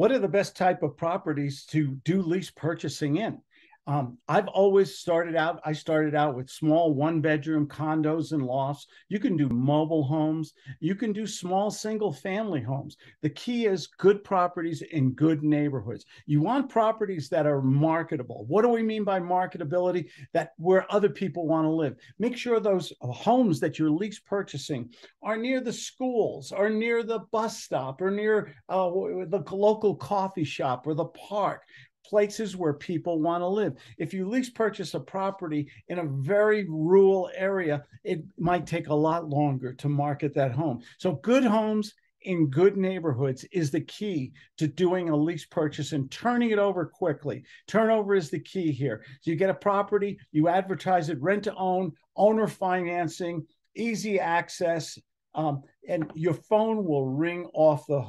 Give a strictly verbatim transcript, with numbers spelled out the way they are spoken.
what are the best type of properties to do lease purchasing in? Um, I've always started out, I started out with small one bedroom condos and lofts. You can do mobile homes. You can do small single family homes. The key is good properties in good neighborhoods. You want properties that are marketable. What do we mean by marketability? That where other people want to live. Make sure those homes that you're lease purchasing are near the schools, or near the bus stop, or near uh, the local coffee shop or the park. Places where people want to live. If you lease purchase a property in a very rural area, it might take a lot longer to market that home. So good homes in good neighborhoods is the key to doing a lease purchase and turning it over quickly. Turnover is the key here. So you get a property, you advertise it, rent to own, owner financing, easy access, um, and your phone will ring off the hook.